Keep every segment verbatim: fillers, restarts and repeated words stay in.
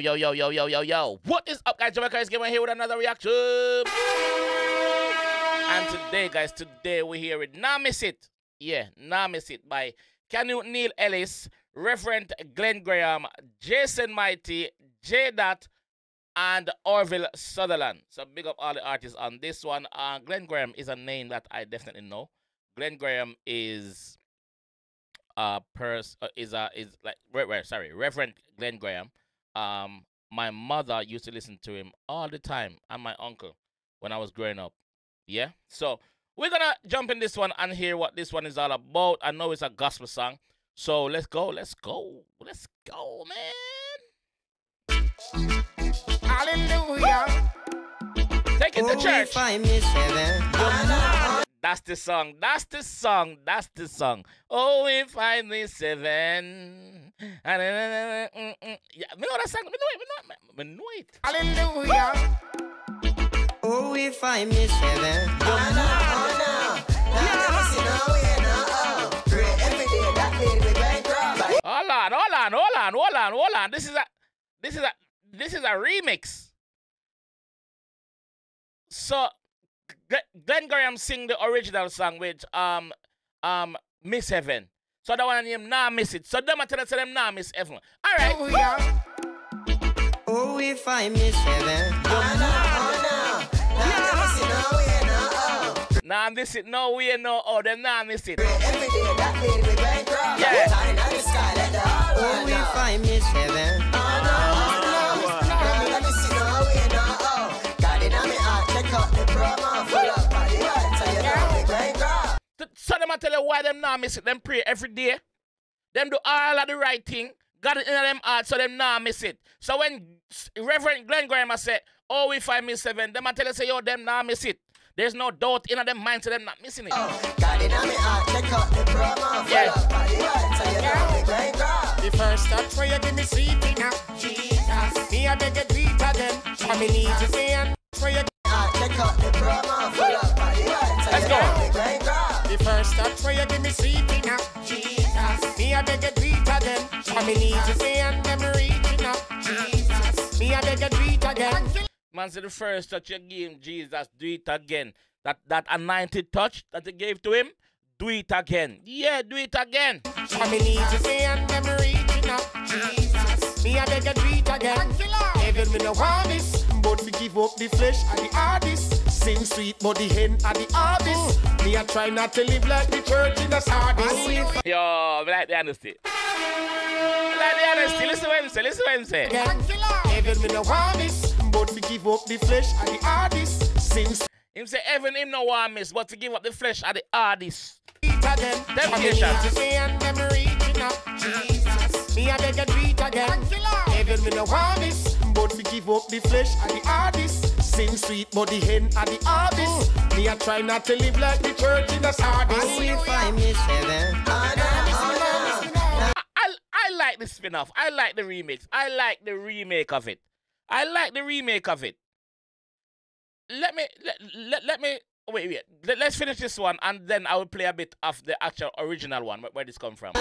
yo, yo, yo, yo, yo, yo. What is up, guys? Jamaica's Worst Gamer here with another reaction. And today, guys, today we hear it. Nah Miss It. Yeah, Nah Miss It by Canute Neil Ellis, Reverend Glenn Graham, Jason Mighty, J. Dot, and Orville Sutherland. So big up all the artists on this one. Uh, Glenn Graham is a name that I definitely know. Glenn Graham is a person uh, is a is like re re sorry Reverend Glenn Graham. Um, my mother used to listen to him all the time, and my uncle when I was growing up. Yeah, so we're gonna jump in this one and hear what this one is all about. I know it's a gospel song, so let's go, let's go, let's go, man. Hallelujah. Take it to church. That's the song. That's the song. That's the song. Oh, if I miss heaven. Yeah, we know that song. We know it. We know it. We know it. Hallelujah. Oh, if I miss heaven. Hold on, hold on, hold on, hold on, hold on. This is a, this is a, this is a remix. So Glenn Graham sing the original song with um um Miss Heaven. So that one named Nah Miss It. So them I tell them Nah Miss Heaven. All right. Oh, yeah. Oh, if I miss heaven. Nah miss it, no way, no. Oh, them Nah Miss It. Every day that made me right now. Yeah. Oh, if I miss heaven. So them I tell you why them Nah Miss It. Them pray every day. Them do all of the right thing. Got it in them heart, so them Nah Miss It. So when Reverend Glenn Graham said, oh, if I miss heaven, them I tell you say, yo, them Nah Miss It. There's no doubt in them mind, so them not missing it. Oh, got it in me heart, check out the promo. Yeah. The first up prayer give me sleeping now. Jesus. Me I beg a beat again. I me need to say and prayer. Check out the promo. Let's go. The first stop for you give me sleeping up. Jesus. Me I beg a treat again. I need to say and them reaching up. Jesus. Me I beg a treat again. Man said the first touch you gave him, Jesus, do it again. That that anointed touch that he gave to him, do it again. Yeah, do it again. I need to say and them reaching up. Jesus. Me I beg a treat again. Even me no want this, but we give up the flesh and the hardest. Sing sweet, but the hen and the harvest. Mm. Me, I try not to live like the church in the Sardis. Yo, like the honesty. Like the honesty. Listen to him say, listen to him say. Heaven, me no want this, but we give up the flesh and the hardest. Since him say, heaven, him no want this, but we give up the flesh and the hardest. Temptation. Me, I beg a treat again. Heaven, me no want this, but we give up the flesh and the hardest. Sing sweet, but the hen and the harvest. Mm. Me I try not to live like the church in the Sardis. Oh, if I miss heaven. Oh, no, oh, no. I, I, I like the spin-off. I like the remix. I like the remake of it. I like the remake of it. Let me, let, let, let me, wait, wait. Let, let's finish this one, and then I will play a bit of the actual original one, where, where this come from.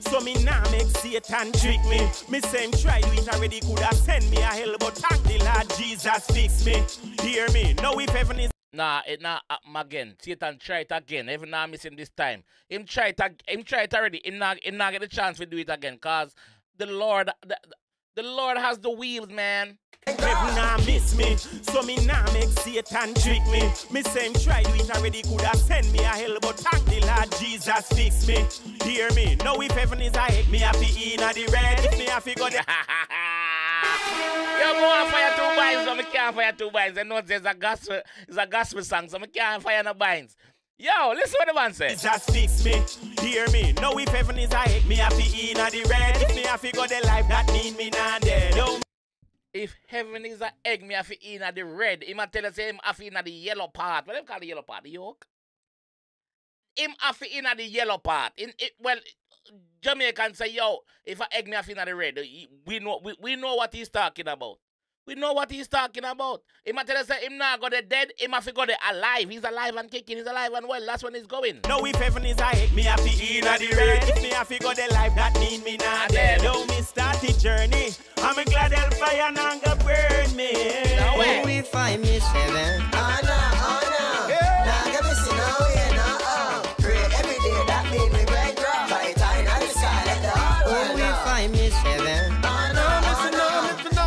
So me nah make Satan trick me. Me same try do it already coulda send me a hell, but thank the Lord Jesus fix me. Hear me, no if heaven is nah, it nah happen again. Satan try it again. Heaven nah miss him this time. Him try it, him try it already. Him nah, him nah get the chance to do it again, cause the Lord, the, the Lord has the wheels, man. Heaven nah miss me, so me nah make Satan trick me. Me same try do it already coulda send me a hell, but thank the Lord Jesus fix me. Hear me, no if heaven is a heck, me have to eat on the red. If me have to go there. Yo, more on fire two binds, so me can't fire two binds. I know there's a gospel, it's a gospel song, so me can't fire no binds. Yo, listen what the man says. Just fix me, hear me. No if heaven is a heck, me have to eat on the red. If me have to go the life, that mean me not dead. Oh. If heaven is an egg, me have to eat at the red. Him a tell us him have to eat at the yellow part. What do you call the yellow part? The yolk? Him have to eat at the yellow part. In, it, well, Jamaican say, yo, if I egg me off in the red, we know, we, we know what he's talking about. We know what he's talking about. He might tell us that him now got the dead, him have to go the alive. He's alive and kicking, he's alive and well. That's when he's going. No, if heaven is I egg me have to eat on the red. If me have to go the life, that mean me not dead. Yo, me start the journey. I'm a glad hell fire and anger burn me. No way. When we find Miss Heaven, oh no, oh no. Yeah. Now get me see now, yeah, now, oh. Pray every day, that made me break ground. By the time I just got it all. When we find Miss Heaven, oh no, oh no.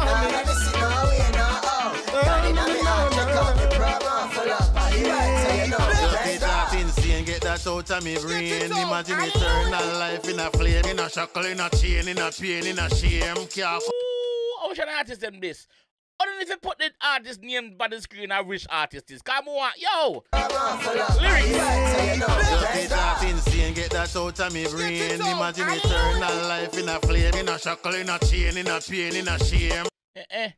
Now get me see now, yeah, now, oh. Daddy, now me have to cut the problem full up. Body right, so you know me break ground. Insane, get that out of me brain. Imagine eternal life in a flame. In a shackle, in a chain, in a pain, in a shame. Careful. How should an artist them this? I don't even put the artist name by the screen. I wish artist is. Come on, yo. Lyrics. Just get that insane, get that out of me brain. Imagine eternal life in a flame, in a shackle, in a chain, in a pain, in a shame. Eh eh.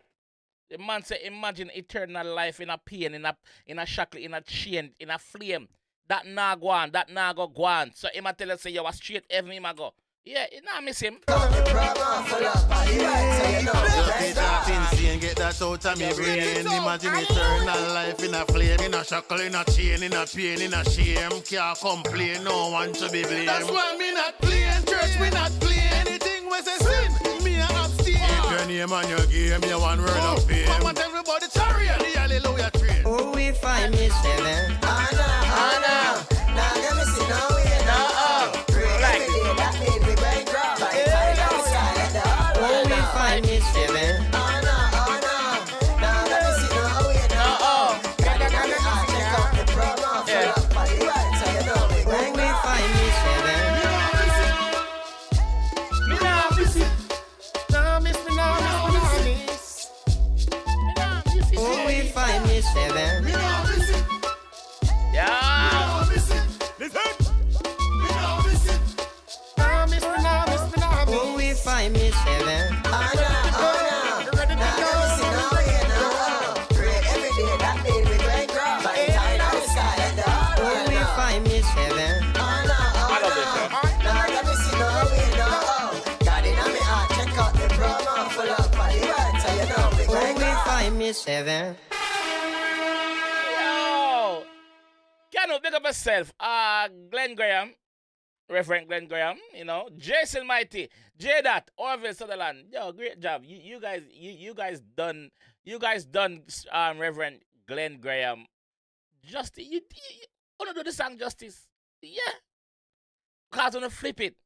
The man said, imagine eternal life in a pain, in a in a shackle, in a chain, in a flame. That nah go on, that nah go go on. So I'ma tell you, say you was straight heaven, I'ma go. Yeah, you know I miss him. Just get that insane, get that out of me brain. Imagine eternal life in a flame, in a shackle, in a chain, in a pain, in a shame. Can't complain, no one to be blamed. That's why me not playing church, we not playing anything with a sin. Me and abstain. Keep your name on your game, your one word of fame. I want everybody chariot, the hallelujah train. Oh, we find Miss Heaven. Anna, Anna, now let me see now we ain't now. Miss Heaven. Oh no, oh no. Now let me see now we know. Oh, got the problem. Yeah. When we find Miss Heaven. Me now miss it. Now miss me now. Now miss. Me now miss it. When we find Miss Heaven. Me now miss it. Yeah. Me now miss it. Me now miss it. Now miss me now. Miss me now. When we find Miss Heaven. Seven. Yo, can you pick up yourself? Uh, Glenn Graham, Reverend Glenn Graham, you know, Jason Mighty, J. Dot, Orville Sutherland. Yo, great job. You, you guys, you, you guys done. You guys done. Um, Reverend Glenn Graham, justice. You, you wanna do the song justice? Yeah. Cause wanna flip it.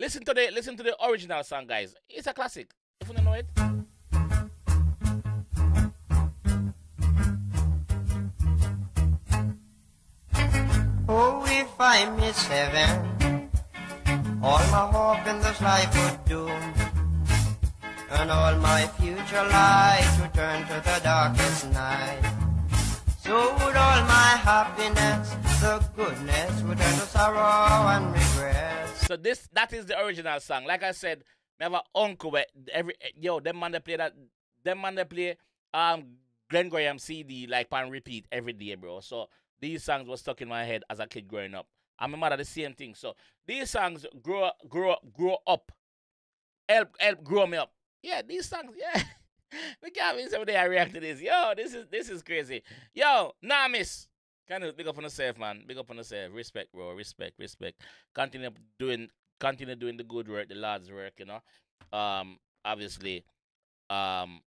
Listen to the listen to the original song, guys. It's a classic. If you don't know it. Oh, if I miss heaven, all my hope in this life would doom, and all my future light would turn to the darkest night. So would all my happiness, the goodness would turn to sorrow and regret. So this, that is the original song. Like I said, me have an uncle where every, yo, them man they play that, them man they play um, Glenn Graham C D like pan repeat every day, bro. So these songs were stuck in my head as a kid growing up. I remember the same thing. So these songs grow, grow, grow up, help, help grow me up. Yeah, these songs. Yeah, we can't miss every day. I react to this. Yo, this is this is crazy. Yo, nah miss. Kind of big up on yourself, man. Big up on yourself. Respect, bro. Respect, respect. Continue doing, continue doing the good work, the Lord's work. You know, um, obviously, um,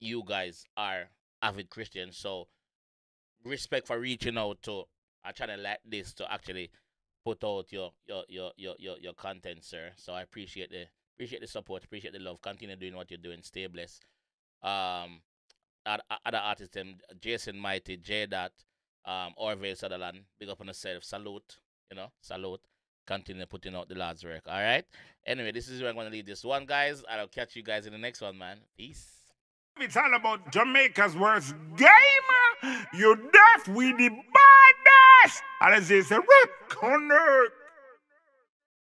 you guys are avid Christians, so. Respect for reaching out to a channel like this to actually put out your your your your your, your content, sir. So I appreciate the appreciate the support, appreciate the love. Continue doing what you're doing. Stay blessed. Um, other artists, Jason Mighty, J. Dot, um, Orville Sutherland. Big up on yourself. Salute, you know, salute. Continue putting out the Lord's work. All right. Anyway, this is where I'm gonna leave this one, guys. I'll catch you guys in the next one, man. Peace. It's all about Jamaica's Worst Gamer. You deaf, we the baddest. And I say, it's a rip corner.